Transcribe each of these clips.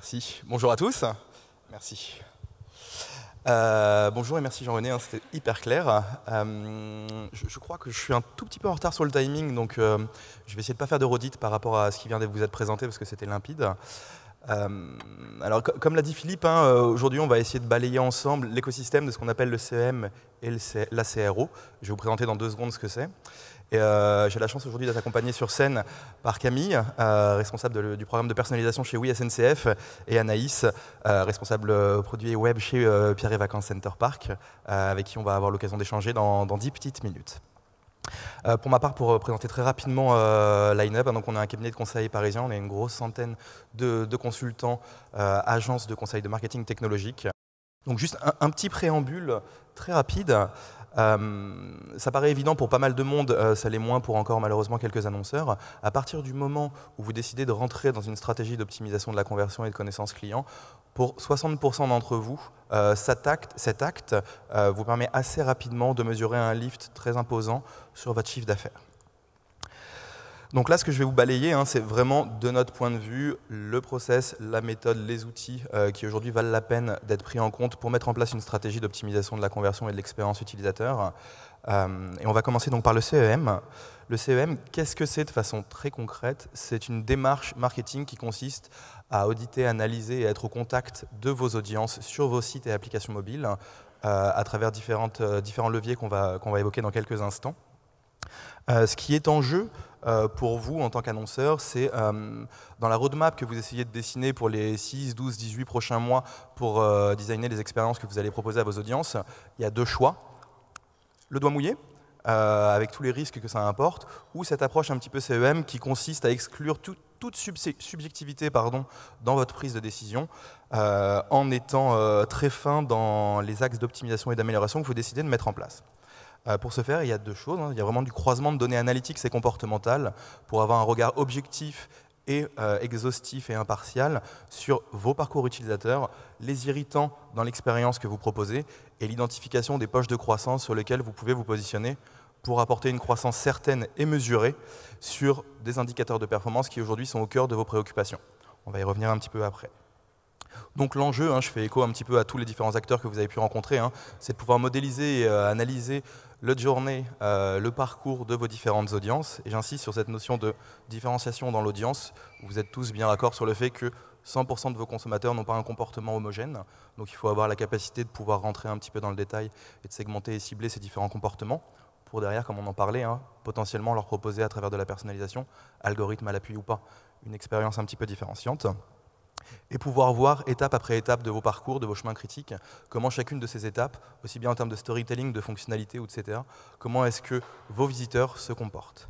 Merci. Bonjour à tous. Merci. Bonjour et merci Jean-René, hein, c'était hyper clair. Je crois que je suis un tout petit peu en retard sur le timing, donc je vais essayer de ne pas faire de redite par rapport à ce qui vient de vous être présenté, parce que c'était limpide. Alors, comme l'a dit Philippe, hein, aujourd'hui on va essayer de balayer ensemble l'écosystème de ce qu'on appelle le CEM et la CRO. Je vais vous présenter dans 2 secondes ce que c'est. J'ai la chance aujourd'hui d'être accompagné sur scène par Camille, responsable du programme de personnalisation chez OUI.sncf, et Anaïs, responsable produit web chez Pierre et Vacances Center Park, avec qui on va avoir l'occasion d'échanger dans 10 petites minutes. Pour ma part, pour présenter très rapidement LineUP, hein, donc on est un cabinet de conseil parisien, on est une grosse centaine de consultants, agences de conseil de marketing technologique. Donc juste un petit préambule très rapide. Ça paraît évident pour pas mal de monde, ça l'est moins pour encore malheureusement quelques annonceurs. À partir du moment où vous décidez de rentrer dans une stratégie d'optimisation de la conversion et de connaissance client, pour 60% d'entre vous, cet acte vous permet assez rapidement de mesurer un lift très imposant sur votre chiffre d'affaires. Donc là, ce que je vais vous balayer, hein, c'est vraiment de notre point de vue, le process, la méthode, les outils qui aujourd'hui valent la peine d'être pris en compte pour mettre en place une stratégie d'optimisation de la conversion et de l'expérience utilisateur. Et on va commencer donc par le CEM. Le CEM, qu'est-ce que c'est de façon très concrète? C'est une démarche marketing qui consiste à auditer, analyser et être au contact de vos audiences sur vos sites et applications mobiles à travers différents leviers qu'on va évoquer dans quelques instants. Ce qui est en jeu pour vous en tant qu'annonceur, c'est dans la roadmap que vous essayez de dessiner pour les 6, 12, 18 prochains mois pour designer les expériences que vous allez proposer à vos audiences, il y a 2 choix. Le doigt mouillé, avec tous les risques que ça importe, ou cette approche un petit peu CEM qui consiste à exclure toute subjectivité dans votre prise de décision en étant très fin dans les axes d'optimisation et d'amélioration que vous décidez de mettre en place. Pour ce faire, il y a 2 choses. Il y a vraiment du croisement de données analytiques et comportementales pour avoir un regard objectif et exhaustif et impartial sur vos parcours utilisateurs, les irritants dans l'expérience que vous proposez et l'identification des poches de croissance sur lesquelles vous pouvez vous positionner pour apporter une croissance certaine et mesurée sur des indicateurs de performance qui aujourd'hui sont au cœur de vos préoccupations. On va y revenir un petit peu après. Donc l'enjeu, hein, je fais écho un petit peu à tous les différents acteurs que vous avez pu rencontrer, hein, c'est de pouvoir modéliser et analyser notre journée, le parcours de vos différentes audiences. Et j'insiste sur cette notion de différenciation dans l'audience. Vous êtes tous bien d'accord sur le fait que 100% de vos consommateurs n'ont pas un comportement homogène. Donc il faut avoir la capacité de pouvoir rentrer un petit peu dans le détail et de segmenter et cibler ces différents comportements pour derrière, comme on en parlait, hein, potentiellement leur proposer à travers de la personnalisation, algorithme à l'appui ou pas, une expérience un petit peu différenciante. Et pouvoir voir étape après étape de vos parcours, de vos chemins critiques, comment chacune de ces étapes, aussi bien en termes de storytelling, de fonctionnalité, etc., comment est-ce que vos visiteurs se comportent.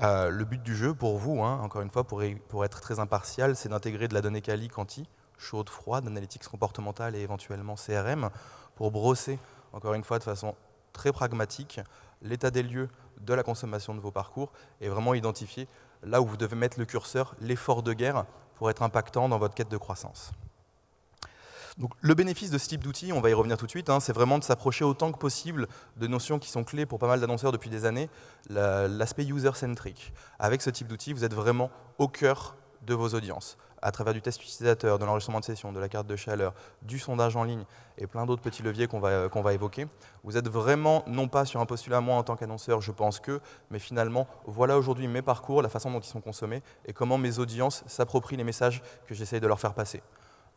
Le but du jeu pour vous, hein, encore une fois, pour être très impartial, c'est d'intégrer de la donnée quali-quanti, chaude, froide, analytics comportementale et éventuellement CRM, pour brosser, encore une fois, de façon très pragmatique, l'état des lieux de la consommation de vos parcours et vraiment identifier là où vous devez mettre le curseur, l'effort de guerre, pour être impactant dans votre quête de croissance. Donc, le bénéfice de ce type d'outils, on va y revenir tout de suite, hein, c'est vraiment de s'approcher autant que possible de notions qui sont clés pour pas mal d'annonceurs depuis des années, l'aspect user-centric. Avec ce type d'outils, vous êtes vraiment au cœur de vos audiences, à travers du test utilisateur, de l'enregistrement de session, de la carte de chaleur, du sondage en ligne et plein d'autres petits leviers qu'on va évoquer. Vous êtes vraiment, non pas sur un postulat, moi en tant qu'annonceur, je pense que, mais finalement, voilà aujourd'hui mes parcours, la façon dont ils sont consommés et comment mes audiences s'approprient les messages que j'essaye de leur faire passer.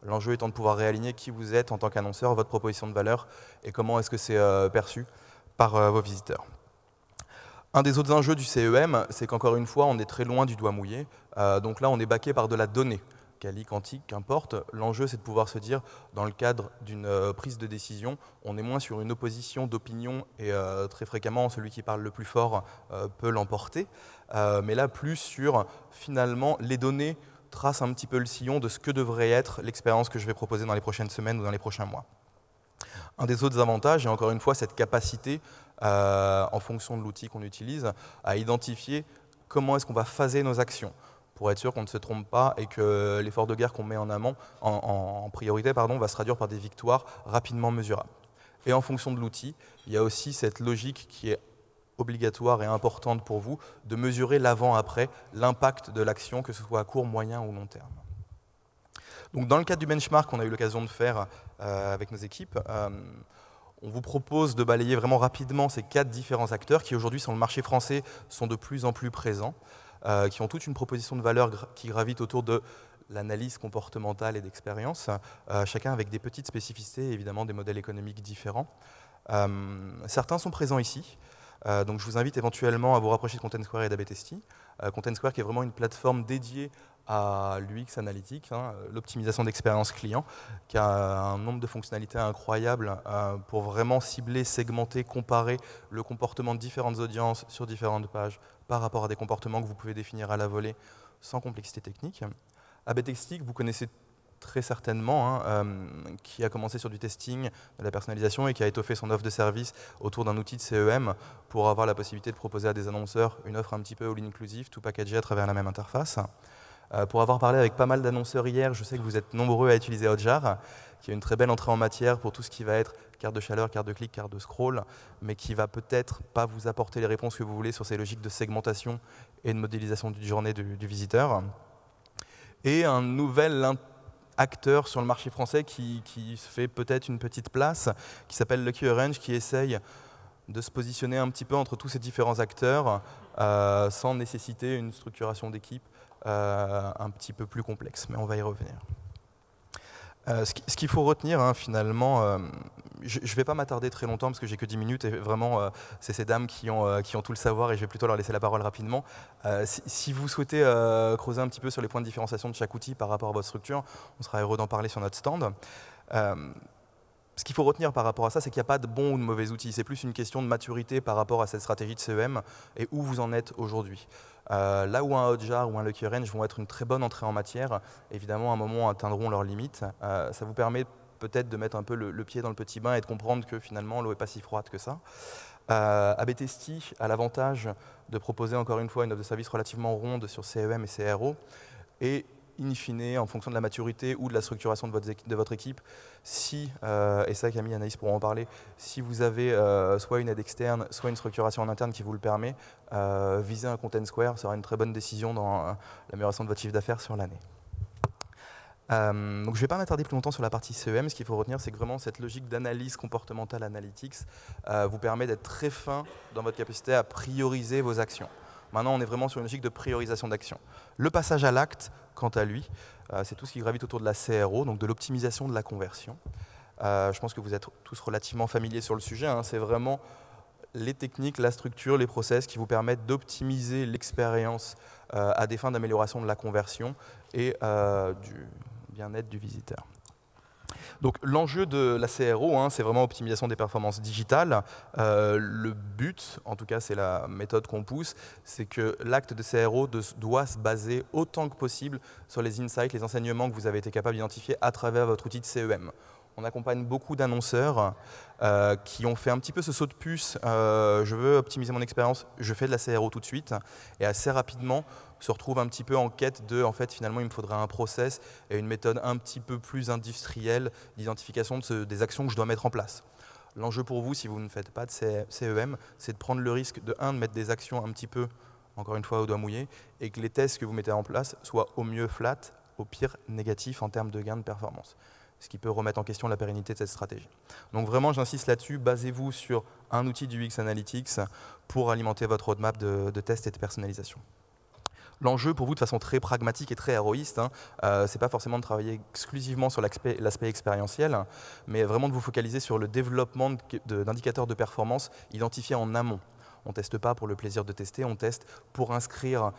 L'enjeu étant de pouvoir réaligner qui vous êtes en tant qu'annonceur, votre proposition de valeur et comment est-ce que c'est perçu par vos visiteurs. Un des autres enjeux du CEM, c'est qu'encore une fois, on est très loin du doigt mouillé. Donc là, on est baqué par de la donnée. Quali, quanti, qu'importe. L'enjeu, c'est de pouvoir se dire, dans le cadre d'une prise de décision, on est moins sur une opposition d'opinion et très fréquemment, celui qui parle le plus fort peut l'emporter. Mais là, plus sur, finalement, les données tracent un petit peu le sillon de ce que devrait être l'expérience que je vais proposer dans les prochaines semaines ou dans les prochains mois. Un des autres avantages, et encore une fois, cette capacité, en fonction de l'outil qu'on utilise, à identifier comment est-ce qu'on va phaser nos actions, pour être sûr qu'on ne se trompe pas et que l'effort de guerre qu'on met en priorité, va se traduire par des victoires rapidement mesurables. Et en fonction de l'outil, il y a aussi cette logique qui est obligatoire et importante pour vous, de mesurer l'avant-après, l'impact de l'action, que ce soit à court, moyen ou long terme. Donc, dans le cadre du benchmark qu'on a eu l'occasion de faire avec nos équipes, on vous propose de balayer vraiment rapidement ces 4 différents acteurs qui aujourd'hui sur le marché français sont de plus en plus présents, qui ont toute une proposition de valeur qui gravite autour de l'analyse comportementale et d'expérience, chacun avec des petites spécificités et évidemment des modèles économiques différents. Certains sont présents ici, donc je vous invite éventuellement à vous rapprocher de ContentSquare et d'ABTesty. ContentSquare qui est vraiment une plateforme dédiée à l'UX analytique, hein, l'optimisation d'expérience client, qui a un nombre de fonctionnalités incroyables pour vraiment cibler, segmenter, comparer le comportement de différentes audiences sur différentes pages par rapport à des comportements que vous pouvez définir à la volée sans complexité technique. ABTesty, vous connaissez très certainement, hein, qui a commencé sur du testing, de la personnalisation et qui a étoffé son offre de service autour d'un outil de CEM pour avoir la possibilité de proposer à des annonceurs une offre un petit peu all-inclusive, tout packagé à travers la même interface. Pour avoir parlé avec pas mal d'annonceurs hier, je sais que vous êtes nombreux à utiliser Hotjar, qui est une très belle entrée en matière pour tout ce qui va être carte de chaleur, carte de clic, carte de scroll, mais qui va peut-être pas vous apporter les réponses que vous voulez sur ces logiques de segmentation et de modélisation d'une journée du visiteur. Et un nouvel acteur sur le marché français qui se fait peut-être une petite place, qui s'appelle Lucky Orange, qui essaye de se positionner un petit peu entre tous ces différents acteurs sans nécessiter une structuration d'équipe un petit peu plus complexe, mais on va y revenir. Ce qu'il faut retenir, hein, finalement, je ne vais pas m'attarder très longtemps parce que j'ai que 10 minutes et vraiment, c'est ces dames qui ont tout le savoir et je vais plutôt leur laisser la parole rapidement. Si vous souhaitez creuser un petit peu sur les points de différenciation de chaque outil par rapport à votre structure, on sera heureux d'en parler sur notre stand. Ce qu'il faut retenir par rapport à ça, c'est qu'il n'y a pas de bon ou de mauvais outils. C'est plus une question de maturité par rapport à cette stratégie de CEM et où vous en êtes aujourd'hui. Là où un Hotjar ou un Lucky Orange vont être une très bonne entrée en matière, évidemment, à un moment, atteindront leurs limites. Ça vous permet peut-être de mettre un peu le pied dans le petit bain et de comprendre que finalement, l'eau n'est pas si froide que ça. ABTesty a l'avantage de proposer encore une fois une offre de service relativement ronde sur CEM et CRO. Et in fine, en fonction de la maturité ou de la structuration de votre équipe, si, et ça Camille et Anaïs pourront en parler, si vous avez soit une aide externe, soit une structuration en interne qui vous le permet, viser un ContentSquare sera une très bonne décision dans l'amélioration de votre chiffre d'affaires sur l'année. Donc je ne vais pas m'attarder plus longtemps sur la partie CEM, ce qu'il faut retenir c'est que vraiment cette logique d'analyse comportementale analytics vous permet d'être très fin dans votre capacité à prioriser vos actions. Maintenant on est vraiment sur une logique de priorisation d'actions. Le passage à l'acte, quant à lui, c'est tout ce qui gravite autour de la CRO, donc de l'optimisation de la conversion. Je pense que vous êtes tous relativement familiers sur le sujet, hein, c'est vraiment les techniques, la structure, les process qui vous permettent d'optimiser l'expérience à des fins d'amélioration de la conversion et du bien-être du visiteur. Donc l'enjeu de la CRO, hein, c'est vraiment optimisation des performances digitales. Le but, en tout cas c'est la méthode qu'on pousse, c'est que l'acte de CRO doit se baser autant que possible sur les insights, les enseignements que vous avez été capable d'identifier à travers votre outil de CEM. On accompagne beaucoup d'annonceurs qui ont fait un petit peu ce saut de puce, je veux optimiser mon expérience, je fais de la CRO tout de suite, et assez rapidement se retrouve un petit peu en quête de, en fait finalement il me faudrait un process et une méthode un petit peu plus industrielle d'identification des actions que je dois mettre en place. L'enjeu pour vous, si vous ne faites pas de CEM, c'est de prendre le risque de, mettre des actions un petit peu, encore une fois, au doigt mouillé, et que les tests que vous mettez en place soient au mieux flat, au pire négatifs en termes de gain de performance, ce qui peut remettre en question la pérennité de cette stratégie. Donc vraiment, j'insiste là-dessus, basez-vous sur un outil du UX Analytics pour alimenter votre roadmap de tests et de personnalisation. L'enjeu pour vous, de façon très pragmatique et très héroïste, hein, c'est pas forcément de travailler exclusivement sur l'aspect expérientiel, mais vraiment de vous focaliser sur le développement d'indicateurs de performance identifiés en amont. On ne teste pas pour le plaisir de tester, on teste pour inscrire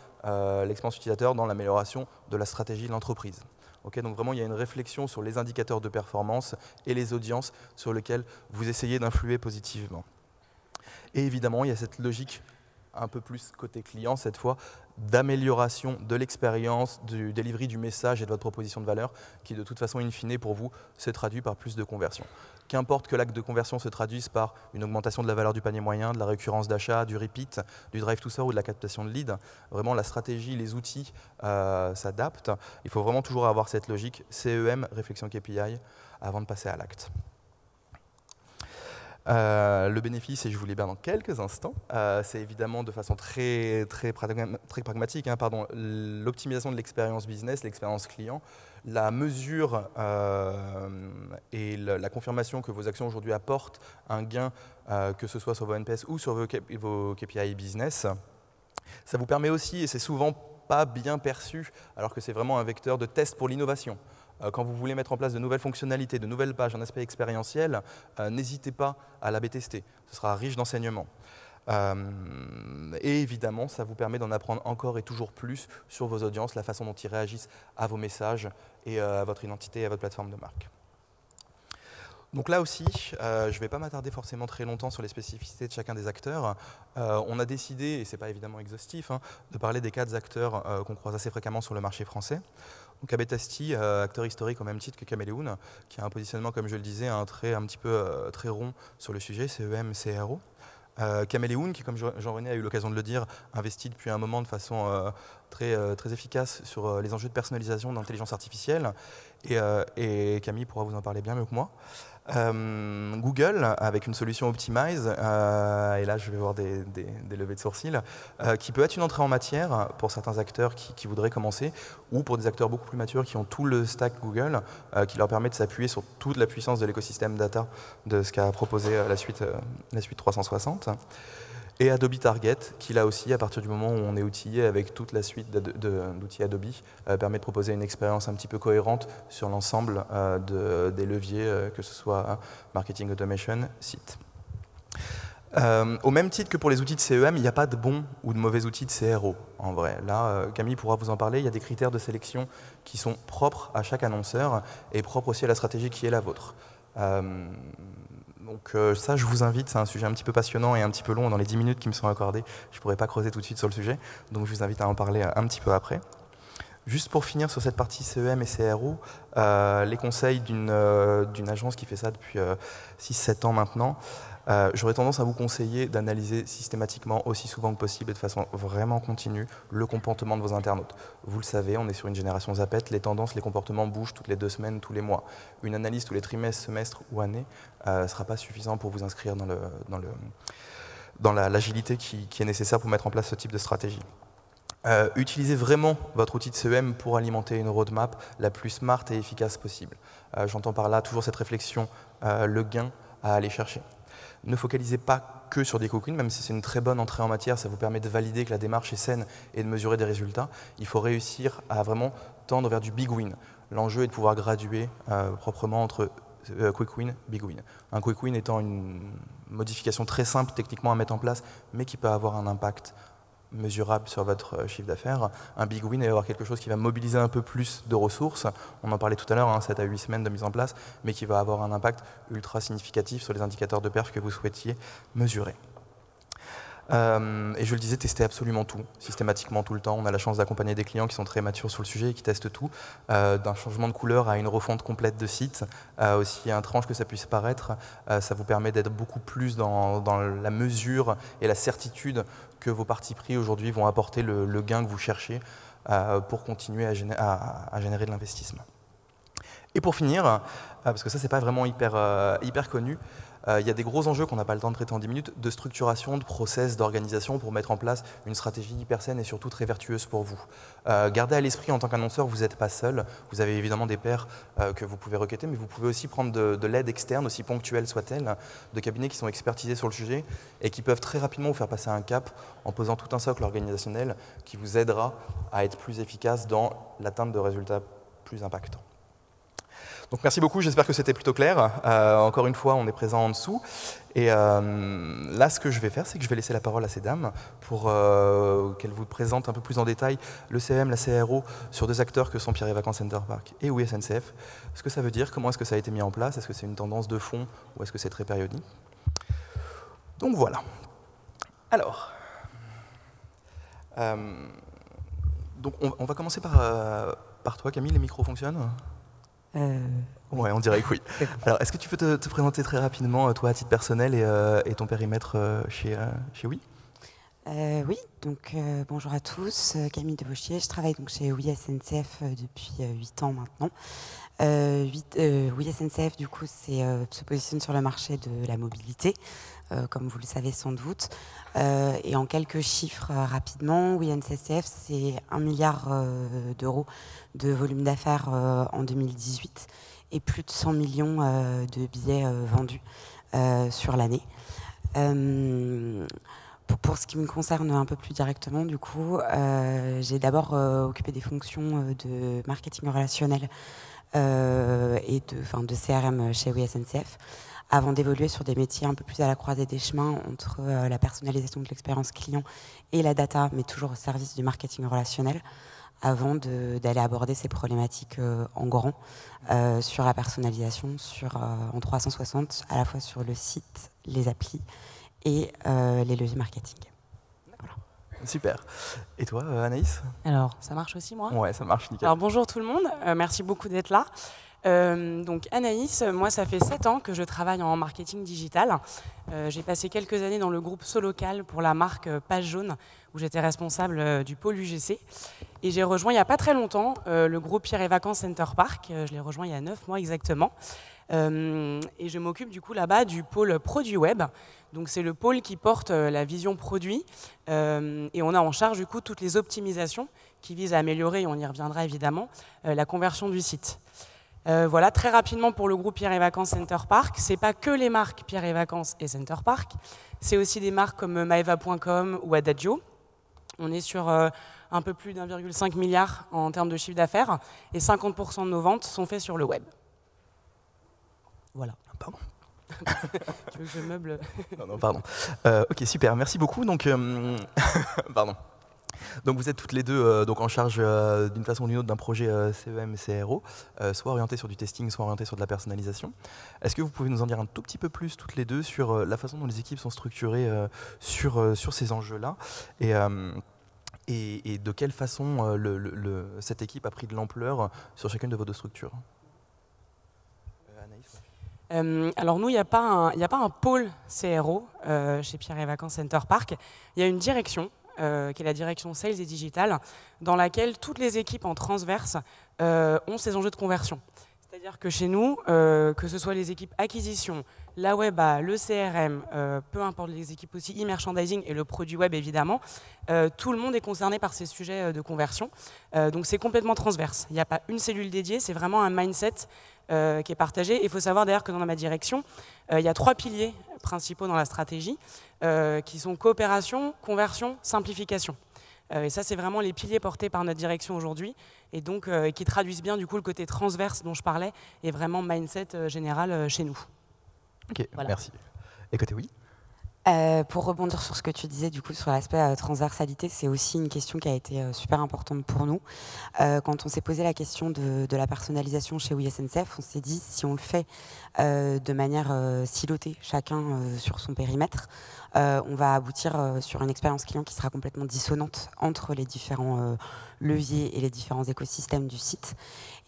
l'expérience utilisateur dans l'amélioration de la stratégie de l'entreprise. Okay, donc vraiment, il y a une réflexion sur les indicateurs de performance et les audiences sur lesquelles vous essayez d'influer positivement. Et évidemment, il y a cette logique un peu plus côté client, cette fois, d'amélioration de l'expérience, du delivery du message et de votre proposition de valeur, qui de toute façon, in fine, pour vous, se traduit par plus de conversion. Qu'importe que l'acte de conversion se traduise par une augmentation de la valeur du panier moyen, de la récurrence d'achat, du repeat, du drive to sell ou de la captation de lead, vraiment la stratégie, les outils s'adaptent. Il faut vraiment toujours avoir cette logique CEM, réflexion KPI, avant de passer à l'acte. Le bénéfice, et je vous libère dans quelques instants, c'est évidemment de façon très pragmatique, hein, pardon, l'optimisation de l'expérience business, l'expérience client, la mesure et la confirmation que vos actions aujourd'hui apportent un gain, que ce soit sur vos NPS ou sur vos KPI business. Ça vous permet aussi, et c'est souvent pas bien perçu, alors que c'est vraiment un vecteur de test pour l'innovation. Quand vous voulez mettre en place de nouvelles fonctionnalités, de nouvelles pages, un aspect expérientiel, n'hésitez pas à l'ABTester. Ce sera riche d'enseignements. Et évidemment, ça vous permet d'en apprendre encore et toujours plus sur vos audiences, la façon dont ils réagissent à vos messages et à votre identité et à votre plateforme de marque. Donc là aussi, je ne vais pas m'attarder forcément très longtemps sur les spécificités de chacun des acteurs. On a décidé, et ce n'est pas évidemment exhaustif, hein, de parler des 4 acteurs qu'on croise assez fréquemment sur le marché français. Donc ABTesty, acteur historique au même titre que Kameleoon, qui a un positionnement, comme je le disais, un trait un petit peu très rond sur le sujet, CEM, CRO. Kameleoon, qui, comme Jean-René a eu l'occasion de le dire, investit depuis un moment de façon très efficace sur les enjeux de personnalisation d'intelligence artificielle. Et Camille pourra vous en parler bien mieux que moi. Google, avec une solution Optimize, et là je vais voir des levées de sourcils, qui peut être une entrée en matière pour certains acteurs qui voudraient commencer, ou pour des acteurs beaucoup plus matures qui ont tout le stack Google, qui leur permet de s'appuyer sur toute la puissance de l'écosystème data de ce qu'a proposé la suite 360. Et Adobe Target, qui là aussi, à partir du moment où on est outillé avec toute la suite d'outils Adobe, permet de proposer une expérience un petit peu cohérente sur l'ensemble des leviers, que ce soit marketing, automation, site. Au même titre que pour les outils de CEM, il n'y a pas de bons ou de mauvais outils de CRO, en vrai. Là, Camille pourra vous en parler, il y a des critères de sélection qui sont propres à chaque annonceur et propres aussi à la stratégie qui est la vôtre. Donc ça, je vous invite, c'est un sujet un petit peu passionnant et un petit peu long, dans les 10 minutes qui me sont accordées, je ne pourrai pas creuser tout de suite sur le sujet, donc je vous invite à en parler un petit peu après. Juste pour finir sur cette partie CEM et CRO, les conseils d'une agence qui fait ça depuis 6-7 ans maintenant, j'aurais tendance à vous conseiller d'analyser systématiquement, aussi souvent que possible et de façon vraiment continue, le comportement de vos internautes. Vous le savez, on est sur une génération zapette, les tendances, les comportements bougent toutes les 2 semaines, tous les mois. Une analyse tous les trimestres, semestres ou années ne sera pas suffisant pour vous inscrire dans l'agilité qui est nécessaire pour mettre en place ce type de stratégie. Utilisez vraiment votre outil de CEM pour alimenter une roadmap la plus smart et efficace possible. J'entends par là toujours cette réflexion, le gain à aller chercher. Ne focalisez pas que sur des coquines, même si c'est une très bonne entrée en matière, ça vous permet de valider que la démarche est saine et de mesurer des résultats. Il faut réussir à vraiment tendre vers du big win. L'enjeu est de pouvoir graduer proprement entre quick win, big win. Un quick win étant une modification très simple techniquement à mettre en place, mais qui peut avoir un impact mesurable sur votre chiffre d'affaires. Un big win, il va y avoir quelque chose qui va mobiliser un peu plus de ressources, on en parlait tout à l'heure, hein, 7 à 8 semaines de mise en place, mais qui va avoir un impact ultra significatif sur les indicateurs de perf que vous souhaitiez mesurer. Et je le disais, testez absolument tout, systématiquement tout le temps. On a la chance d'accompagner des clients qui sont très matures sur le sujet et qui testent tout, d'un changement de couleur à une refonte complète de site, aussi étrange que ça puisse paraître, ça vous permet d'être beaucoup plus dans la mesure et la certitude que vos partis pris aujourd'hui vont apporter le gain que vous cherchez pour continuer à générer de l'investissement. Et pour finir, parce que ça c'est pas vraiment hyper connu, il y a des gros enjeux qu'on n'a pas le temps de traiter en 10 minutes, de structuration, de process, d'organisation pour mettre en place une stratégie hyper saine et surtout très vertueuse pour vous. Gardez à l'esprit, en tant qu'annonceur, vous n'êtes pas seul, vous avez évidemment des pairs que vous pouvez requêter, mais vous pouvez aussi prendre de l'aide externe, aussi ponctuelle soit-elle, de cabinets qui sont expertisés sur le sujet et qui peuvent très rapidement vous faire passer un cap en posant tout un socle organisationnel qui vous aidera à être plus efficace dans l'atteinte de résultats plus impactants. Donc merci beaucoup, j'espère que c'était plutôt clair. Encore une fois, on est présent en dessous. Et là, ce que je vais faire, c'est que je vais laisser la parole à ces dames pour qu'elles vous présentent un peu plus en détail le CEM, la CRO, sur 2 acteurs que sont Pierre et Vacances Center Park et OUI.sncf. Ce que ça veut dire, comment est-ce que ça a été mis en place, est-ce que c'est une tendance de fond ou est-ce que c'est très périodique. Donc voilà. Alors... donc on va commencer par toi, Camille, les micros fonctionnent ? Ouais, on dirait que oui. Alors, est-ce que tu peux te présenter très rapidement, toi, à titre personnel et ton périmètre chez OUI ? Oui, donc bonjour à tous, Camille de Vaulchier, je travaille donc chez OUI.sncf depuis 8 ans maintenant. OUI.sncf du coup se positionne sur le marché de la mobilité, comme vous le savez sans doute. Et en quelques chiffres rapidement, OUI.sncf c'est 1 milliard d'euros de volume d'affaires en 2018 et plus de 100 millions de billets vendus sur l'année. Pour ce qui me concerne un peu plus directement, du coup, j'ai d'abord occupé des fonctions de marketing relationnel et de CRM chez OUI.sncf, avant d'évoluer sur des métiers un peu plus à la croisée des chemins entre la personnalisation de l'expérience client et la data, mais toujours au service du marketing relationnel, avant d'aller aborder ces problématiques en grand sur la personnalisation, en 360, à la fois sur le site, les applis, et les leviers marketing. Voilà. Super. Et toi, Anaïs? Alors, ça marche aussi, moi? Ouais, ça marche, nickel. Alors, bonjour tout le monde. Merci beaucoup d'être là. Donc, Anaïs, moi, ça fait 7 ans que je travaille en marketing digital. J'ai passé quelques années dans le groupe Solocal pour la marque Page Jaune, où j'étais responsable du pôle UGC. Et j'ai rejoint, il n'y a pas très longtemps, le groupe Pierre et Vacances Center Park. Je l'ai rejoint il y a 9 mois exactement. Et je m'occupe du coup là-bas du pôle produit web. Donc c'est le pôle qui porte la vision produit et on a en charge du coup toutes les optimisations qui visent à améliorer, et on y reviendra évidemment, la conversion du site. Voilà, très rapidement pour le groupe Pierre et Vacances Center Park, c'est pas que les marques Pierre et Vacances et Center Park, c'est aussi des marques comme maeva.com ou Adagio. On est sur un peu plus d'1,5 milliard en termes de chiffre d'affaires et 50% de nos ventes sont faites sur le web. Voilà. Pardon. Tu veux que je meuble? Non, non, pardon. Ok, super, merci beaucoup. Donc, pardon. Donc, vous êtes toutes les deux donc en charge d'une façon ou d'une autre d'un projet CEM et CRO, soit orienté sur du testing, soit orienté sur de la personnalisation. Est-ce que vous pouvez nous en dire un tout petit peu plus toutes les deux sur la façon dont les équipes sont structurées sur ces enjeux-là et de quelle façon cette équipe a pris de l'ampleur sur chacune de vos deux structures? Alors nous, il n'y a pas un pôle CRO chez Pierre et Vacances Center Park. Il y a une direction, qui est la direction Sales et Digital, dans laquelle toutes les équipes en transverse ont ces enjeux de conversion. C'est-à-dire que chez nous, que ce soit les équipes acquisition, la web, le CRM, peu importe les équipes aussi e-merchandising et le produit web évidemment, tout le monde est concerné par ces sujets de conversion. Donc c'est complètement transverse. Il n'y a pas une cellule dédiée, c'est vraiment un mindset qui est partagé. Il faut savoir d'ailleurs que dans ma direction, il y a 3 piliers principaux dans la stratégie qui sont coopération, conversion, simplification. Et ça, c'est vraiment les piliers portés par notre direction aujourd'hui et donc qui traduisent bien du coup le côté transverse dont je parlais et vraiment mindset général chez nous. Ok, voilà. Merci. Et côté oui. Pour rebondir sur ce que tu disais du coup sur l'aspect transversalité, c'est aussi une question qui a été super importante pour nous. Quand on s'est posé la question de la personnalisation chez OUI.sncf, on s'est dit si on le fait de manière silotée, chacun sur son périmètre, on va aboutir sur une expérience client qui sera complètement dissonante entre les différents leviers et les différents écosystèmes du site.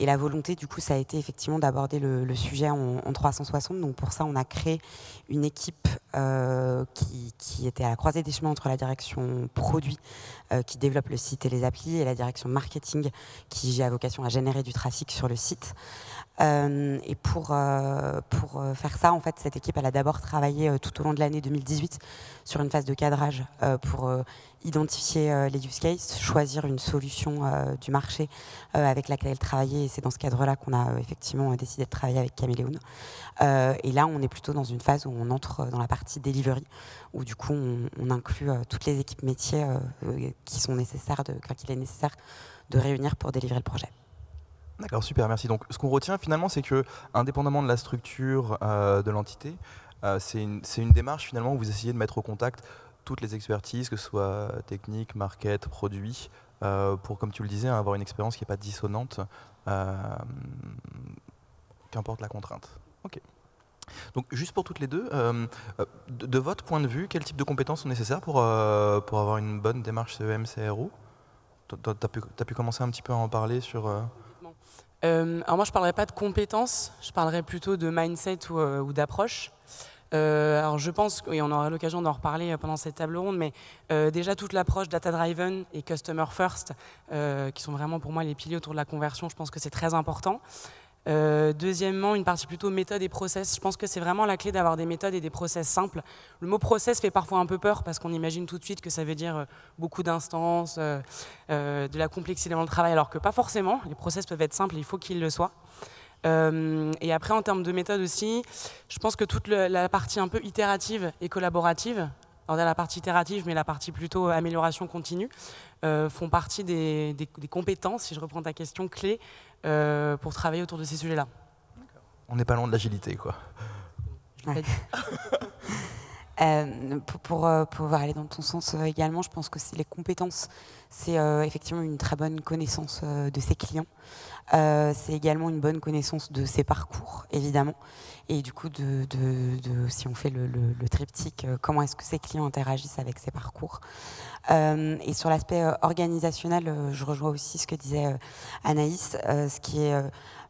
Et la volonté, du coup, ça a été effectivement d'aborder le sujet en 360. Donc pour ça, on a créé une équipe qui était à la croisée des chemins entre la direction produit qui développe le site et les applis et la direction marketing qui a vocation à générer du trafic sur le site. Et pour faire ça, en fait, cette équipe, elle a d'abord travaillé tout au long de l'année 2018 sur une phase de cadrage pour identifier les use cases, choisir une solution du marché avec laquelle travailler. Et c'est dans ce cadre-là qu'on a effectivement décidé de travailler avec Kameleoon. Et là, on est plutôt dans une phase où on entre dans la partie delivery, où du coup, on inclut toutes les équipes métiers qu'il est nécessaire de réunir pour délivrer le projet. D'accord, super, merci. Donc, ce qu'on retient finalement, c'est que, indépendamment de la structure de l'entité, c'est une démarche finalement où vous essayez de mettre au contact toutes les expertises, que ce soit technique, market, produit, pour, comme tu le disais, avoir une expérience qui n'est pas dissonante, qu'importe la contrainte. Ok. Donc, juste pour toutes les deux, de votre point de vue, quel type de compétences sont nécessaires pour avoir une bonne démarche CEM, CRO? T'as pu commencer un petit peu à en parler sur... Alors moi, je ne parlerai pas de compétences, je parlerai plutôt de mindset ou d'approche. Alors je pense qu'on aura l'occasion d'en reparler pendant cette table ronde, mais déjà toute l'approche data-driven et customer first, qui sont vraiment pour moi les piliers autour de la conversion, je pense que c'est très important. Deuxièmement, une partie plutôt méthode et process. Je pense que c'est vraiment la clé d'avoir des méthodes et des process simples. Le mot process fait parfois un peu peur parce qu'on imagine tout de suite que ça veut dire beaucoup d'instances, de la complexité dans le travail, alors que pas forcément. Les process peuvent être simples, il faut qu'ils le soient. Et après, en termes de méthode aussi, je pense que toute la partie un peu itérative et collaborative, alors la partie itérative, mais la partie plutôt amélioration continue, font partie des compétences, si je reprends ta question, clés pour travailler autour de ces sujets-là. On n'est pas loin de l'agilité, quoi. Ouais. Pour pouvoir aller dans ton sens également, je pense que c'est les compétences. C'est effectivement une très bonne connaissance de ses clients. C'est également une bonne connaissance de ses parcours, évidemment. Et du coup, si on fait le triptyque, comment est-ce que ses clients interagissent avec ses parcours. Et sur l'aspect organisationnel, je rejoins aussi ce que disait Anaïs, ce qui est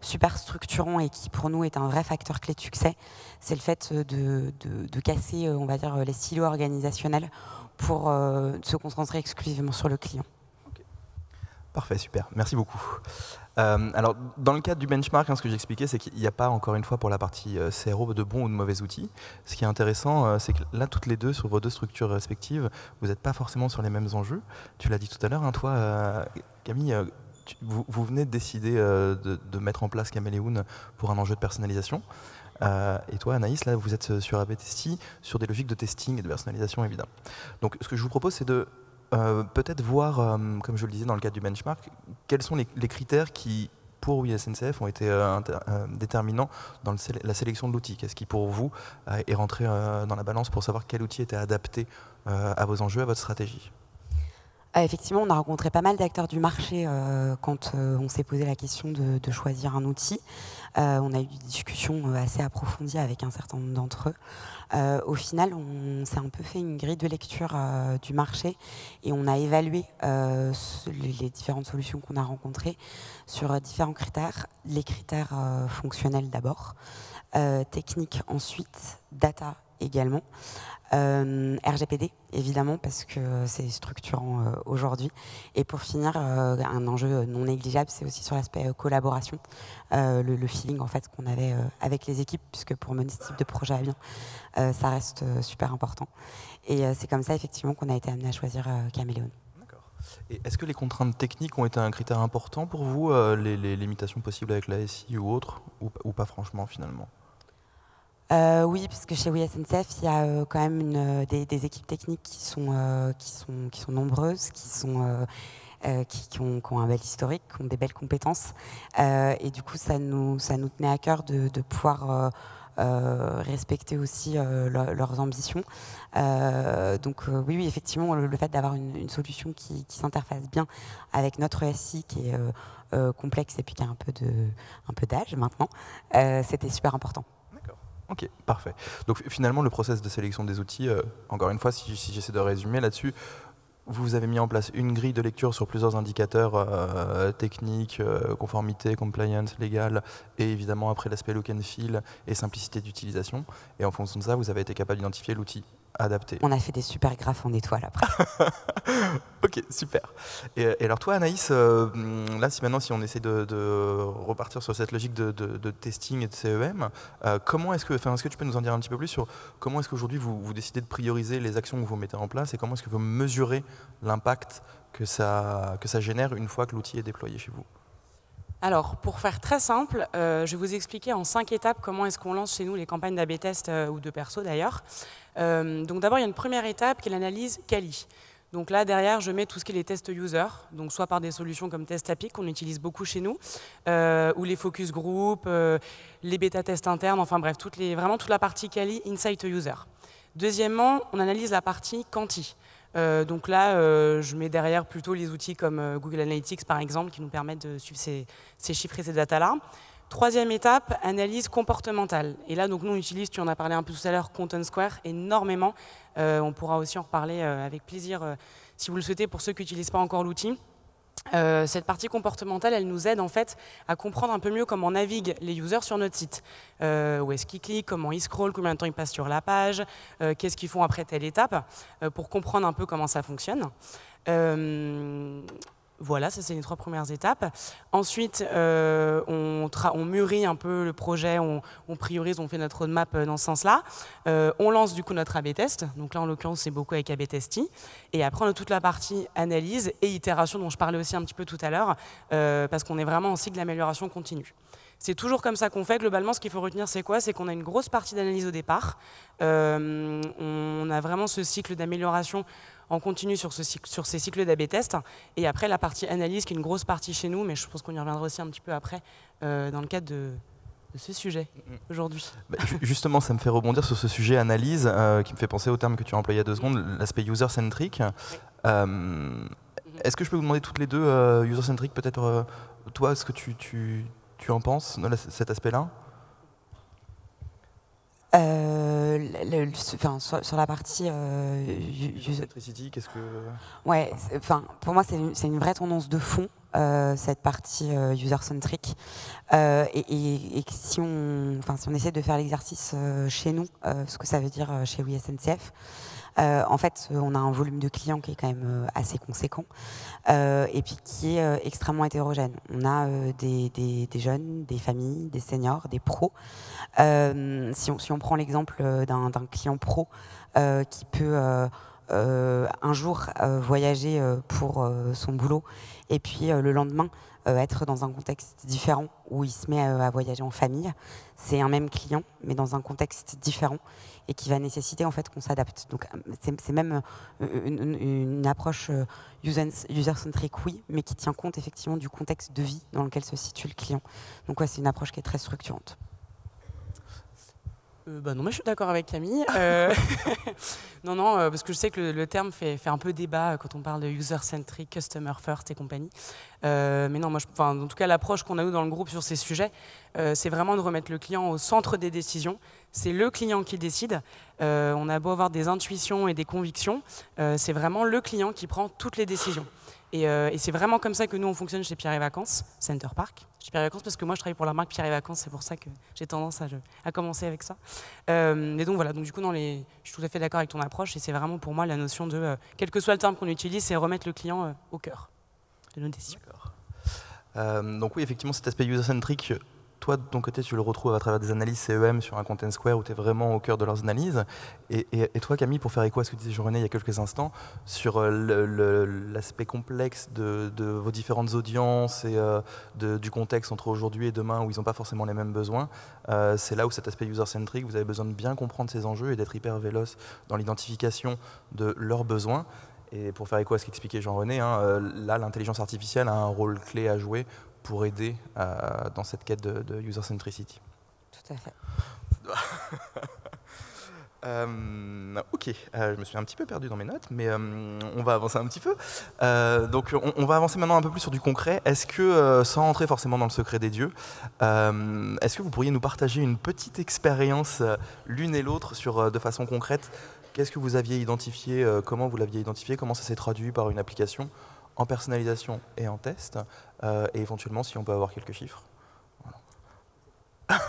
super structurant et qui pour nous est un vrai facteur clé de succès, c'est le fait de casser, on va dire, les silos organisationnels pour se concentrer exclusivement sur le client. Okay. Parfait, super, merci beaucoup. Alors, dans le cadre du benchmark, ce que j'expliquais, c'est qu'il n'y a pas, encore une fois, pour la partie CRO, de bons ou de mauvais outils. Ce qui est intéressant, c'est que là, toutes les deux, sur vos deux structures respectives, vous n'êtes pas forcément sur les mêmes enjeux. Tu l'as dit tout à l'heure, hein, toi, Camille, vous venez de décider de mettre en place Kameleoon pour un enjeu de personnalisation. Et toi, Anaïs, là, vous êtes sur ABTesty, sur des logiques de testing et de personnalisation, évidemment. Donc, ce que je vous propose, c'est de peut-être voir, comme je le disais dans le cadre du benchmark, quels sont les critères qui, pour OUI.sncf, ont été déterminants dans la sélection de l'outil. Qu'est-ce qui, pour vous, est rentré dans la balance pour savoir quel outil était adapté à vos enjeux, à votre stratégie? Effectivement, on a rencontré pas mal d'acteurs du marché quand on s'est posé la question de choisir un outil. On a eu des discussions assez approfondies avec un certain nombre d'entre eux. Au final, on s'est un peu fait une grille de lecture du marché et on a évalué les différentes solutions qu'on a rencontrées sur différents critères. Les critères fonctionnels d'abord, techniques ensuite, data également, RGPD évidemment parce que c'est structurant aujourd'hui, et pour finir un enjeu non négligeable, c'est aussi sur l'aspect collaboration, le feeling en fait qu'on avait avec les équipes, puisque pour mener ce type de projet à bien, ça reste super important, et c'est comme ça effectivement qu'on a été amené à choisir Kameleoon. Est-ce que les contraintes techniques ont été un critère important pour vous, les limitations possibles avec la SI ou autre, ou pas franchement finalement? Oui, parce que chez OUI.sncf, il y a quand même des équipes techniques qui sont nombreuses, qui ont un bel historique, qui ont des belles compétences. Et du coup, ça nous tenait à cœur de pouvoir respecter aussi leurs ambitions. Donc oui, effectivement, le fait d'avoir une solution qui s'interface bien avec notre SI, qui est complexe et puis qui a un peu d'âge maintenant, c'était super important. Ok, parfait. Donc finalement, le process de sélection des outils, encore une fois, si j'essaie de résumer là-dessus, vous avez mis en place une grille de lecture sur plusieurs indicateurs techniques, conformité, compliance, légal, et évidemment après l'aspect look and feel et simplicité d'utilisation. Et en fonction de ça, vous avez été capable d'identifier l'outil adapté. On a fait des super graphes en étoiles après. Ok, super. Et alors toi, Anaïs, là, si on essaie de repartir sur cette logique de testing et de CEM, comment est-ce que tu peux nous en dire un petit peu plus sur comment est-ce qu'aujourd'hui vous décidez de prioriser les actions que vous mettez en place, et comment est-ce que vous mesurez l'impact que ça génère une fois que l'outil est déployé chez vous? Alors, pour faire très simple, je vais vous expliquer en 5 étapes comment est-ce qu'on lance chez nous les campagnes d'ABTest ou de perso d'ailleurs. Donc d'abord, il y a une première étape qui est l'analyse quali. Donc là, derrière, je mets tout ce qui est les tests user, donc soit par des solutions comme TestAPIC, qu'on utilise beaucoup chez nous, ou les focus group, les bêta-tests internes, enfin bref, vraiment toute la partie quali, insight user. Deuxièmement, on analyse la partie quanti. Donc là, je mets derrière plutôt les outils comme Google Analytics, par exemple, qui nous permettent de suivre ces chiffres et ces datas-là. Troisième étape, analyse comportementale. Et là, donc, nous, on utilise, tu en as parlé un peu tout à l'heure, ContentSquare, énormément. On pourra aussi en reparler avec plaisir, si vous le souhaitez, pour ceux qui n'utilisent pas encore l'outil. Cette partie comportementale, elle nous aide en fait à comprendre un peu mieux comment naviguent les users sur notre site. Où est-ce qu'ils cliquent, comment ils scrollent, combien de temps ils passent sur la page, qu'est-ce qu'ils font après telle étape, pour comprendre un peu comment ça fonctionne. Voilà, ça c'est les 3 premières étapes. Ensuite, on mûrit un peu le projet, on priorise, on fait notre roadmap dans ce sens-là. On lance du coup notre AB-test. Donc là, en l'occurrence, c'est beaucoup avec ABTesty. Et après, on a toute la partie analyse et itération dont je parlais aussi un petit peu tout à l'heure, parce qu'on est vraiment en cycle d'amélioration continue. C'est toujours comme ça qu'on fait. Globalement, ce qu'il faut retenir, c'est quoi? C'est qu'on a une grosse partie d'analyse au départ. On a vraiment ce cycle d'amélioration en continu sur ces cycles d'AB-test. Et après, la partie analyse, qui est une grosse partie chez nous, mais je pense qu'on y reviendra aussi un petit peu après, dans le cadre de ce sujet, aujourd'hui. Bah, justement, ça me fait rebondir sur ce sujet analyse, qui me fait penser au terme que tu as employé il y a 2 secondes, l'aspect user-centric. Oui. Est-ce que je peux vous demander toutes les 2, user-centric, peut-être, toi, est-ce que tu en penses, cet aspect-là? Sur la partie user centricity, qu'est-ce que... Ouais, enfin, pour moi, c'est une vraie tendance de fond, cette partie user-centric. Et si on essaie de faire l'exercice chez nous, ce que ça veut dire chez OUI.sncf, en fait, on a un volume de clients qui est quand même assez conséquent, et puis qui est extrêmement hétérogène. On a des jeunes, des familles, des seniors, des pros. Si on prend l'exemple d'un client pro qui peut un jour voyager pour son boulot, et puis le lendemain être dans un contexte différent où il se met à voyager en famille, c'est un même client mais dans un contexte différent et qui va nécessiter en fait qu'on s'adapte. Donc c'est même une approche user-centric, oui, mais qui tient compte effectivement du contexte de vie dans lequel se situe le client. Donc ouais, c'est une approche qui est très structurante. Bah non, mais je suis d'accord avec Camille. Non, parce que je sais que le terme fait un peu débat quand on parle de user-centric, customer first et compagnie. Mais non, moi, en tout cas, l'approche qu'on a nous dans le groupe sur ces sujets, c'est vraiment de remettre le client au centre des décisions. C'est le client qui décide. On a beau avoir des intuitions et des convictions, c'est vraiment le client qui prend toutes les décisions. Et c'est vraiment comme ça que nous, on fonctionne chez Pierre et Vacances, Center Park. Chez Pierre et Vacances, parce que moi, je travaille pour la marque Pierre et Vacances, c'est pour ça que j'ai tendance à commencer avec ça. Et donc, voilà, donc, du coup, je suis tout à fait d'accord avec ton approche, et c'est vraiment pour moi la notion de, quel que soit le terme qu'on utilise, c'est remettre le client au cœur de nos décisions. Donc oui, effectivement, cet aspect user-centric, toi, de ton côté, tu le retrouves à travers des analyses CEM sur un ContentSquare où tu es vraiment au cœur de leurs analyses. Et toi, Camille, pour faire écho à ce que disait Jean-René il y a quelques instants, sur l'aspect complexe de vos différentes audiences et du contexte entre aujourd'hui et demain où ils n'ont pas forcément les mêmes besoins, c'est là où cet aspect user-centric, vous avez besoin de bien comprendre ces enjeux et d'être hyper véloce dans l'identification de leurs besoins. Et pour faire écho à ce qu'expliquait Jean-René, hein, là, l'intelligence artificielle a un rôle clé à jouer pour aider dans cette quête de user-centricity. Tout à fait. Ok, je me suis un petit peu perdu dans mes notes, mais on va avancer un petit peu. Donc on va avancer maintenant un peu plus sur du concret. Est-ce que, sans entrer forcément dans le secret des dieux, est-ce que vous pourriez nous partager une petite expérience l'une et l'autre sur, de façon concrète, qu'est-ce que vous aviez identifié, comment vous l'aviez identifié, comment ça s'est traduit par une application en personnalisation et en test, et éventuellement si on peut avoir quelques chiffres. Voilà.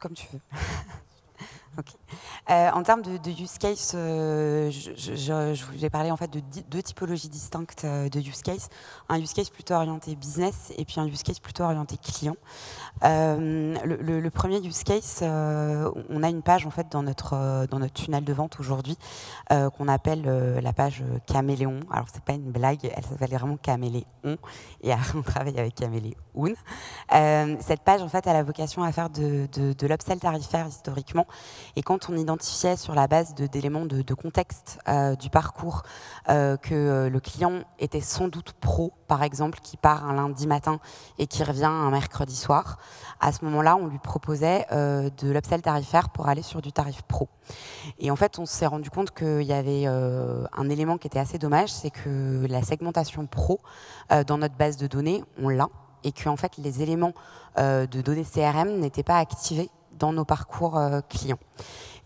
Comme tu veux. Okay. En termes de use case, je vous ai parlé en fait de 2 typologies distinctes de use case. Un use case plutôt orienté business et puis un use case plutôt orienté client. Le premier use case, on a une page en fait dans notre tunnel de vente aujourd'hui qu'on appelle la page Kameleoon. Alors c'est pas une blague, elle s'appelle vraiment Kameleoon et on travaille avec Kameleoon. Cette page en fait elle a vocation à faire de l'upsell tarifaire historiquement. Et quand on identifiait sur la base d'éléments de contexte du parcours que le client était sans doute pro, par exemple, qui part un lundi matin et qui revient un mercredi soir, à ce moment-là, on lui proposait de l'upsell tarifaire pour aller sur du tarif pro. Et en fait, on s'est rendu compte qu'il y avait un élément qui était assez dommage, c'est que la segmentation pro, dans notre base de données, on l'a, et que en fait, les éléments de données CRM n'étaient pas activés dans nos parcours clients.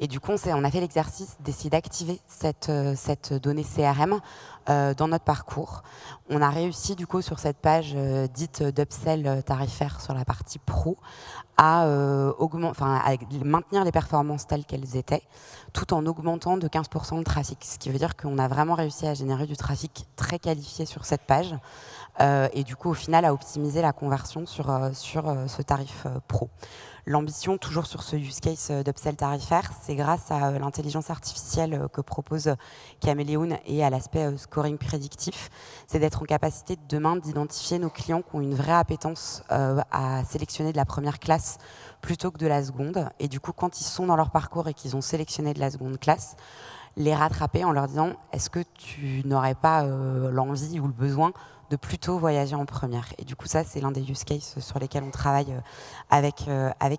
Et du coup, on a fait l'exercice d'essayer d'activer cette donnée CRM dans notre parcours. On a réussi, du coup, sur cette page dite d'upsell tarifaire sur la partie pro, à maintenir les performances telles qu'elles étaient, tout en augmentant de 15% le trafic. Ce qui veut dire qu'on a vraiment réussi à générer du trafic très qualifié sur cette page. Et du coup, au final, à optimiser la conversion sur ce tarif pro. L'ambition, toujours sur ce use case d'upsell tarifaire, c'est grâce à l'intelligence artificielle que propose Kameleoon et à l'aspect scoring prédictif, c'est d'être en capacité demain d'identifier nos clients qui ont une vraie appétence à sélectionner de la première classe plutôt que de la seconde. Et du coup, quand ils sont dans leur parcours et qu'ils ont sélectionné de la seconde classe, les rattraper en leur disant « Est-ce que tu n'aurais pas l'envie ou le besoin de plutôt voyager en première ?» Et du coup, ça, c'est l'un des use cases sur lesquels on travaille avec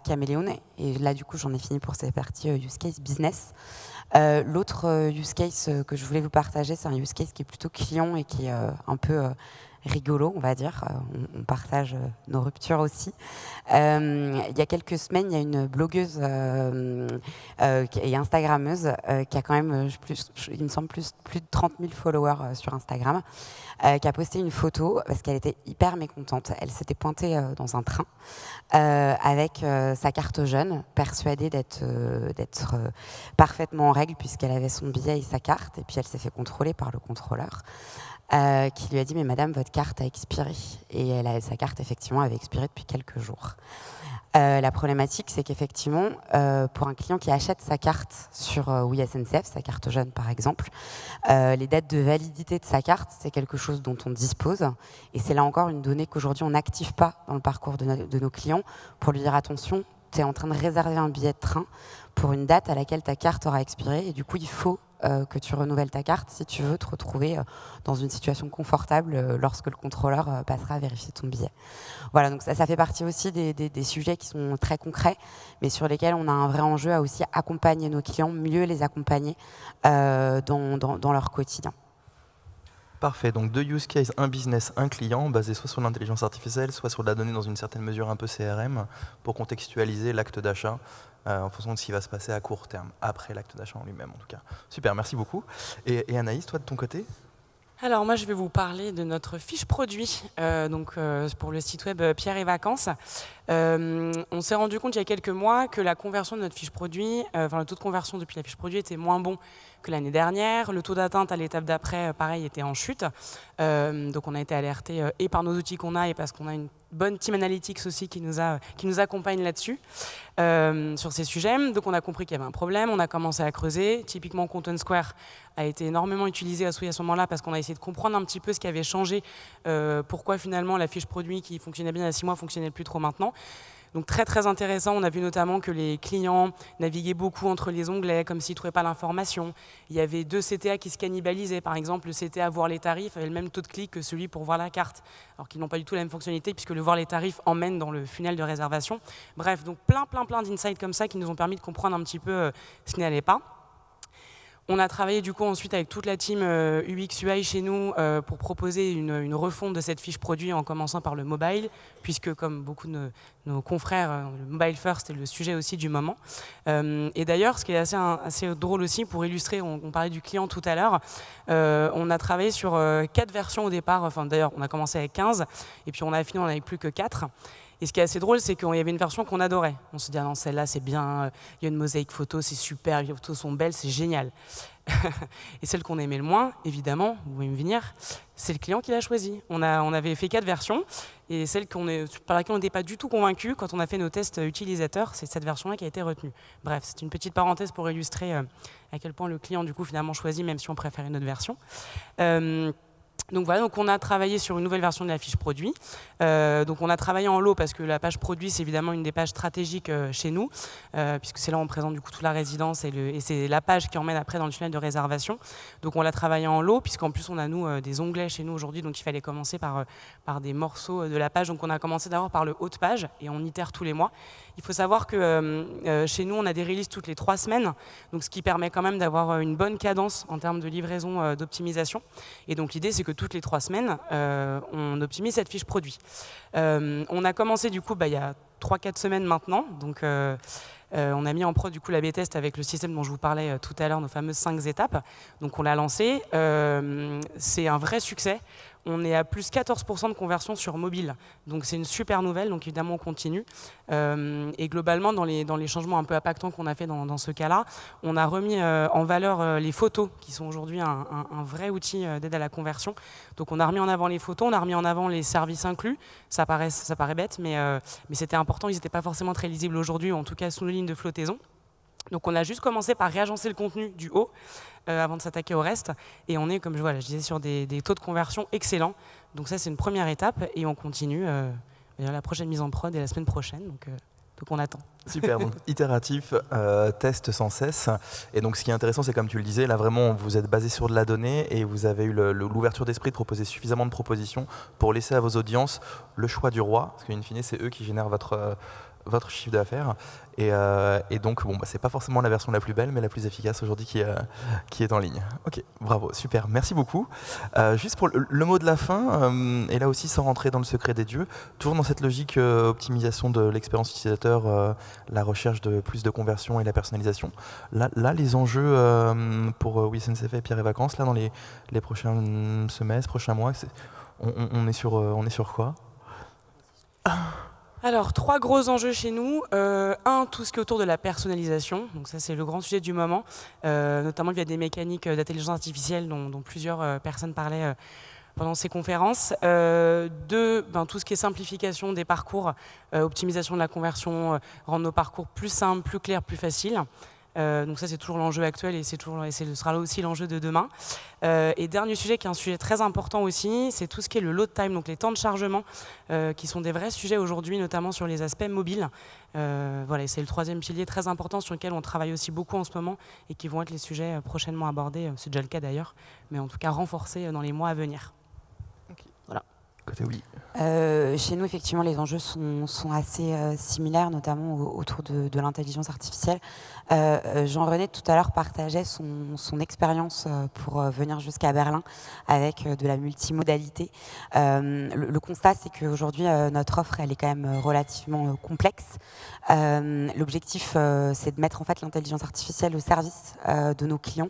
Kameleoon. Et là, du coup, j'en ai fini pour cette partie use case business. L'autre use case que je voulais vous partager, c'est un use case qui est plutôt client et qui est un peu... rigolo, on va dire. On partage nos ruptures aussi. Il y a quelques semaines, il y a une blogueuse et instagrammeuse qui a quand même, il me semble, plus de 30 000 followers sur Instagram, qui a posté une photo parce qu'elle était hyper mécontente. Elle s'était pointée dans un train avec sa carte jeune, persuadée d'être parfaitement en règle puisqu'elle avait son billet et sa carte. Et puis elle s'est fait contrôler par le contrôleur. Qui lui a dit « Mais madame, votre carte a expiré. » Et sa carte, effectivement, avait expiré depuis quelques jours. La problématique, c'est qu'effectivement, pour un client qui achète sa carte sur OUI.sncf, sa carte jeune par exemple, les dates de validité de sa carte, c'est quelque chose dont on dispose. Et c'est là encore une donnée qu'aujourd'hui, on n'active pas dans le parcours de nos clients pour lui dire « Attention, tu es en train de réserver un billet de train pour une date à laquelle ta carte aura expiré. » Et du coup, il faut que tu renouvelles ta carte si tu veux te retrouver dans une situation confortable lorsque le contrôleur passera à vérifier ton billet. Voilà, donc ça fait partie aussi des sujets qui sont très concrets, mais sur lesquels on a un vrai enjeu à aussi accompagner nos clients, mieux les accompagner dans leur quotidien. Parfait, donc deux use cases, un business, un client, basé soit sur l'intelligence artificielle, soit sur de la donnée dans une certaine mesure un peu CRM, pour contextualiser l'acte d'achat, en fonction de ce qui va se passer à court terme, après l'acte d'achat en lui-même en tout cas. Super, merci beaucoup. Et Anaïs, toi de ton côté? Alors moi je vais vous parler de notre fiche produit pour le site web Pierre et Vacances. On s'est rendu compte il y a quelques mois que la conversion de notre fiche produit, le taux de conversion depuis la fiche produit était moins bon que l'année dernière. Le taux d'atteinte à l'étape d'après, pareil, était en chute. Donc on a été alerté et par nos outils qu'on a et parce qu'on a une bonne team analytics aussi qui nous accompagne là-dessus, sur ces sujets. Donc on a compris qu'il y avait un problème, on a commencé à creuser. Typiquement, ContentSquare a été énormément utilisé à ce moment-là parce qu'on a essayé de comprendre un petit peu ce qui avait changé, pourquoi finalement la fiche produit qui fonctionnait bien il y a 6 mois ne fonctionnait plus trop maintenant. Donc très très intéressant, on a vu notamment que les clients naviguaient beaucoup entre les onglets comme s'ils ne trouvaient pas l'information. Il y avait 2 CTA qui se cannibalisaient, par exemple le CTA voir les tarifs avait le même taux de clic que celui pour voir la carte, alors qu'ils n'ont pas du tout la même fonctionnalité puisque le voir les tarifs emmène dans le funnel de réservation. Bref, donc plein d'insights comme ça qui nous ont permis de comprendre un petit peu ce qui n'allait pas. On a travaillé du coup ensuite avec toute la team UX, UI chez nous pour proposer une refonte de cette fiche produit en commençant par le mobile, puisque comme beaucoup de nos confrères, le mobile first est le sujet aussi du moment. Et d'ailleurs, ce qui est assez drôle aussi, pour illustrer, on parlait du client tout à l'heure, on a travaillé sur 4 versions au départ, enfin d'ailleurs on a commencé avec 15, et puis on a fini, on n'avait plus que 4. Et ce qui est assez drôle, c'est qu'il y avait une version qu'on adorait. On se dit, ah non, celle-là, c'est bien, il y a une mosaïque photo, c'est super, les photos sont belles, c'est génial. Et celle qu'on aimait le moins, évidemment, vous pouvez me venir, c'est le client qui l'a choisie. On avait fait 4 versions, et celle par laquelle on n'était pas du tout convaincu quand on a fait nos tests utilisateurs, c'est cette version-là qui a été retenue. Bref, c'est une petite parenthèse pour illustrer à quel point le client, du coup, finalement choisit, même si on préférait une autre version. Donc voilà, donc on a travaillé sur une nouvelle version de la fiche produit. Donc on a travaillé en lot parce que la page produit, c'est évidemment une des pages stratégiques chez nous, puisque c'est là où on présente du coup toute la résidence et c'est la page qui emmène après dans le tunnel de réservation. Donc on l'a travaillé en lot, puisqu'en plus on a nous des onglets chez nous aujourd'hui, donc il fallait commencer par des morceaux de la page. Donc on a commencé d'abord par le haut de page et on itère tous les mois. Il faut savoir que chez nous, on a des releases toutes les 3 semaines, donc ce qui permet quand même d'avoir une bonne cadence en termes de livraison d'optimisation. Et donc l'idée, c'est que toutes les 3 semaines, on optimise cette fiche produit. On a commencé du coup il y a 3-4 semaines maintenant, donc On a mis en prod du coup l'ABTest avec le système dont je vous parlais tout à l'heure, nos fameuses 5 étapes. Donc on l'a lancé. C'est un vrai succès. On est à plus 14% de conversion sur mobile. Donc c'est une super nouvelle, donc évidemment on continue. Et globalement, dans les changements un peu impactants qu'on a fait dans ce cas-là, on a remis en valeur les photos, qui sont aujourd'hui un vrai outil d'aide à la conversion. Donc on a remis en avant les photos, on a remis en avant les services inclus. Ça paraît bête, mais c'était important, ils n'étaient pas forcément très lisibles aujourd'hui, en tout cas sous nos lignes de flottaison. Donc on a juste commencé par réagencer le contenu du haut avant de s'attaquer au reste. Et on est, comme je disais, sur des taux de conversion excellents. Donc ça, c'est une première étape. Et on continue. La prochaine mise en prod est la semaine prochaine. Donc on attend. Super, donc itératif, test sans cesse. Et donc ce qui est intéressant, c'est comme tu le disais, là vraiment vous êtes basé sur de la donnée et vous avez eu l'ouverture d'esprit de proposer suffisamment de propositions pour laisser à vos audiences le choix du roi. Parce qu'in fine, c'est eux qui génèrent votre chiffre d'affaires. Et donc, bon, c'est pas forcément la version la plus belle, mais la plus efficace aujourd'hui qui est en ligne. Ok, bravo, super, merci beaucoup. Juste pour le mot de la fin, et là aussi sans rentrer dans le secret des dieux, toujours dans cette logique optimisation de l'expérience utilisateur, la recherche de plus de conversion et la personnalisation. Là les enjeux pour OUI.sncf et Pierre et Vacances, là dans les prochains semestres, prochains mois, on est sur quoi? Alors, 3 gros enjeux chez nous. Un, tout ce qui est autour de la personnalisation. Donc ça, c'est le grand sujet du moment, notamment via des mécaniques d'intelligence artificielle dont plusieurs personnes parlaient pendant ces conférences. 2, tout ce qui est simplification des parcours, optimisation de la conversion, rendre nos parcours plus simples, plus clairs, plus faciles. Donc ça, c'est toujours l'enjeu actuel et ce sera là aussi l'enjeu de demain. Et dernier sujet qui est un sujet très important aussi, c'est tout ce qui est le load time, donc les temps de chargement, qui sont des vrais sujets aujourd'hui, notamment sur les aspects mobiles. Voilà, c'est le 3e pilier très important sur lequel on travaille aussi beaucoup en ce moment et qui vont être les sujets prochainement abordés, c'est déjà le cas d'ailleurs, mais en tout cas renforcés dans les mois à venir. Okay. Voilà. Côté OUI. Chez nous, effectivement, les enjeux sont assez similaires, notamment autour de l'intelligence artificielle. Jean-René, tout à l'heure, partageait son expérience pour venir jusqu'à Berlin avec de la multimodalité. Le constat, c'est qu'aujourd'hui, notre offre, elle est quand même relativement complexe. L'objectif, c'est de mettre en fait l'intelligence artificielle au service de nos clients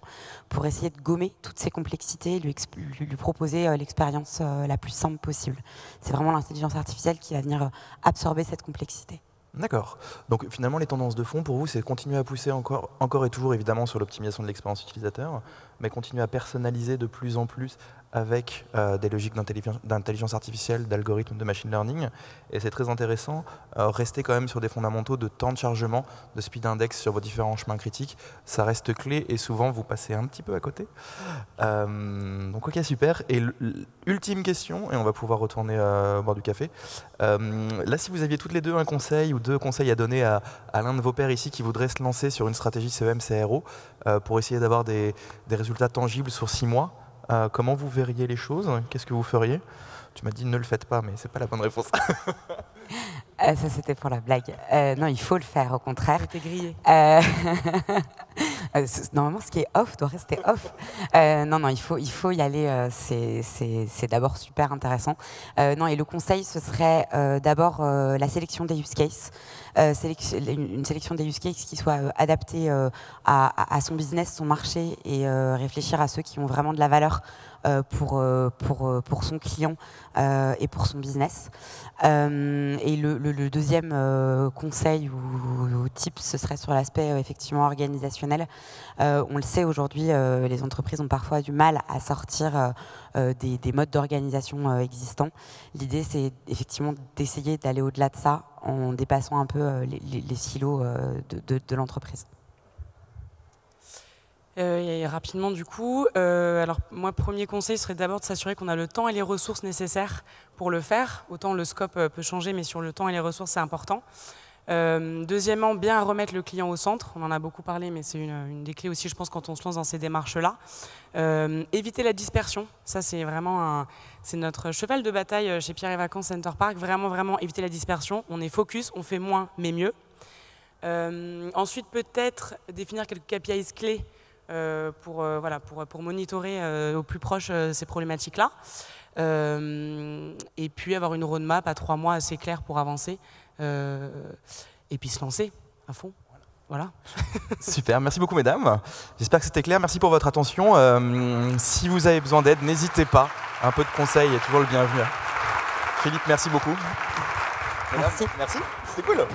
pour essayer de gommer toutes ces complexités et lui proposer l'expérience la plus simple possible. C'est vraiment l'intelligence artificielle qui va venir absorber cette complexité. D'accord. Donc finalement, les tendances de fond pour vous, c'est continuer à pousser encore et toujours évidemment sur l'optimisation de l'expérience utilisateur, mais continuer à personnaliser de plus en plus avec des logiques d'intelligence artificielle, d'algorithmes, de machine learning. Et c'est très intéressant, rester quand même sur des fondamentaux de temps de chargement, de speed index sur vos différents chemins critiques. Ça reste clé et souvent vous passez un petit peu à côté. Donc ok, super. Et ultime question, et on va pouvoir retourner boire du café. Là, si vous aviez toutes les deux un conseil ou 2 conseils à donner à l'un de vos pairs ici qui voudrait se lancer sur une stratégie CEM, CRO pour essayer d'avoir des résultats tangibles sur 6 mois, comment vous verriez les choses? Qu'est-ce que vous feriez? Tu m'as dit ne le faites pas, mais c'est pas la bonne réponse. Ça c'était pour la blague. Non, il faut le faire, au contraire. T'es grillé. Normalement, ce qui est off doit rester off. Non, il faut y aller. C'est d'abord super intéressant. Non, et le conseil, ce serait d'abord la sélection des use cases. Une sélection des use cases qui soit adaptée à son business, son marché, et réfléchir à ceux qui ont vraiment de la valeur pour son client et pour son business. Et le deuxième conseil ou tip, ce serait sur l'aspect effectivement organisationnel. On le sait aujourd'hui, les entreprises ont parfois du mal à sortir des modes d'organisation existants. L'idée, c'est effectivement d'essayer d'aller au-delà de ça en dépassant un peu les silos de l'entreprise. Et rapidement du coup, alors moi, premier conseil serait d'abord de s'assurer qu'on a le temps et les ressources nécessaires pour le faire. Autant le scope peut changer, mais sur le temps et les ressources, c'est important. Deuxièmement, bien remettre le client au centre. On en a beaucoup parlé, mais c'est une des clés aussi, je pense, quand on se lance dans ces démarches-là. Éviter la dispersion. Ça, c'est vraiment c'est notre cheval de bataille chez Pierre et Vacances Center Park. Vraiment éviter la dispersion. On est focus, on fait moins, mais mieux. Ensuite, peut-être définir quelques KPIs clés pour monitorer au plus proche ces problématiques-là. Et puis avoir une roadmap à 3 mois assez claire pour avancer et puis se lancer à fond. Voilà. Voilà. Super, merci beaucoup mesdames. J'espère que c'était clair, merci pour votre attention. Si vous avez besoin d'aide, n'hésitez pas. Un peu de conseil est toujours le bienvenu. Philippe, merci beaucoup. Merci. Merci, c'était cool.